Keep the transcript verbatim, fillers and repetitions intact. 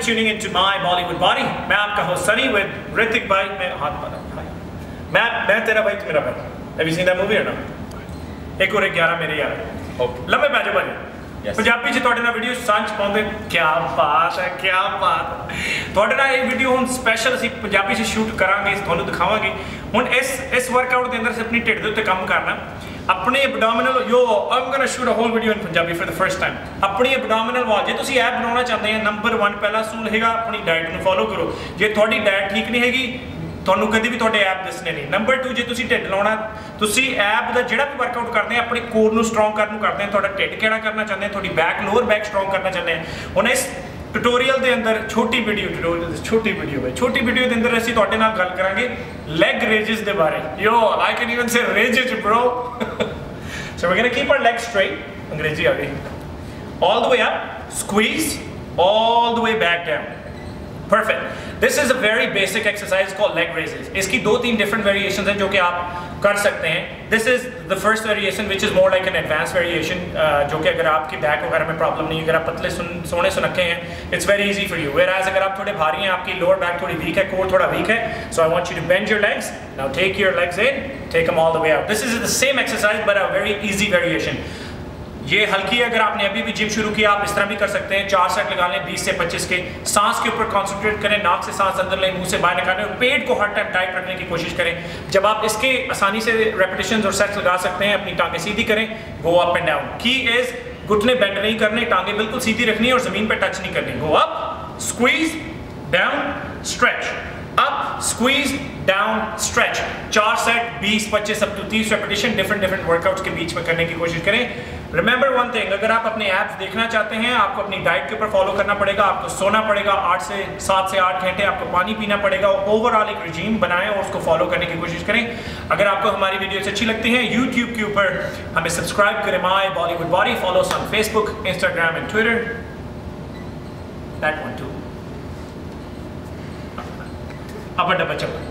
for tuning into My Bollywood Body. मैं आपका host Sunny with Hrithik Bhai. मैं हाथ पाला भाई. मैं मैं तेरा भाई तुम्हारा भाई. Have you seen that movie or not? एक और एक ग्यारह मेरे यार. Okay. लम्बे पैसे बने. पंजाबी जी थोड़े ना वीडियो सांच पाते. क्या बात है क्या बात. थोड़े ना ये वीडियो हम स्पेशल सी पंजाबी से शूट करांगे. इस थोनू दिखावांगे. उन इस इस वर्कआउट के अंदर से अपनी टेढ़े तो काम करना. अपने abdominal yo I'm going to shoot a whole video in Punjabi for the first time. अपनी abdominal wall जे ਤੁਸੀਂ ऐप बनाना चाहते हैं नंबर वन पहला सूल हैगा अपनी डाइट ਨੂੰ ਫੋਲੋ ਕਰੋ ਜੇ ਤੁਹਾਡੀ ਡਾਈਟ ਠੀਕ ਨਹੀਂ ਹੈਗੀ ਤੁਹਾਨੂੰ ਕਦੇ ਵੀ ਤੁਹਾਡੇ ਐਪ ਦਿਸਨੇ ਨਹੀਂ ਨੰਬਰ two ਜੇ ਤੁਸੀਂ ਢਿੱਡ ਲਾਉਣਾ ਤੁਸੀਂ ਐਪ ਦਾ ਜਿਹੜਾ ਵੀ ਵਰਕਆਊਟ ਕਰਦੇ ਆ ਆਪਣੇ ਕੋਰ ਨੂੰ ਸਟਰੋਂਗ ਕਰਨ ਨੂੰ ਕਰਦੇ ਆ ਤੁਹਾਡਾ ਢਿੱਡ ਕਿਹੜਾ ਕਰਨਾ ਚਾਹੁੰਦੇ ਆ ਤੁਹਾਡੀ ਬੈਕ ਲੋਅਰ ਬੈਕ ਸਟਰੋਂਗ ਕਰਨਾ ਚਾਹੁੰਦੇ ਆ ਉਹਨਾਂ ਇਸ ਟਿਊਟੋਰੀਅਲ ਦੇ ਅੰਦਰ ਛੋਟੀ ਵੀਡੀਓ ਟਿਊਟੋਰੀਅਲ ਛੋਟੀ ਵੀਡੀਓ ਹੈ ਛੋਟੀ ਵੀਡੀਓ ਦੇ ਅੰਦਰ ਅਸੀਂ ਤੁਹਾਡੇ ਨਾਲ ਗੱਲ ਕਰਾਂਗੇ leg raises ਦੇ ਬਾਰੇ yo I can even say raises bro so we're going to keep our legs straight अंग्रेजी आ गई all the way up squeeze all the way back down perfect this is a very basic exercise called leg raises iski do teen different variations hain jo ki aap kar sakte hain this is the first variation which is more like an advanced variation uh, jo ki agar aapki back wagera mein problem nahi agar aap patle sun, sone sunakhe hain it's very easy for you whereas agar aap thode bhari hain aapki lower back thodi weak hai core thoda weak hai so I want you to bend your legs now take your legs in take them all the way out this is the same exercise but a very easy variation ये हल्की है अगर आपने अभी भी gym शुरू किया आप इस तरह भी कर सकते हैं चार सेट लगा लें बीस से पच्चीस के सांस के ऊपर कंसंट्रेट करें नाक से सांस अंदर लें मुंह से बाहर निकालें और पेट को हर टाइम टाइट रखने की कोशिश करें जब आप इसके आसानी से रेपिटेशंस और सेट्स लगा सकते हैं अपनी टांगें सीधी करें गो अप एंड डाउन की इज घुटने बेंड नहीं करने टांगें बिल्कुल सीधी रखनी है और जमीन पे टच नहीं करनी go up squeeze down stretch up squeeze down stretch four set twenty twenty-five up to thirty repetition different different workouts के बीच में करने की कोशिश करें remember one thing अगर आप अपने एप्स देखना चाहते हैं आपको अपनी डाइट के ऊपर फॉलो करना पड़ेगा आपको सोना पड़ेगा आठ से सात से आठ घंटे आपको पानी पीना पड़ेगा ओवरऑल एक रिजीम बनाएं और उसको फॉलो करने की कोशिश करें अगर आपको हमारी वीडियोस अच्छी लगती हैं YouTube के ऊपर हमें सब्सक्राइब करें My Bollywood Body follow us on Facebook Instagram and Twitter that one too अब बच्चा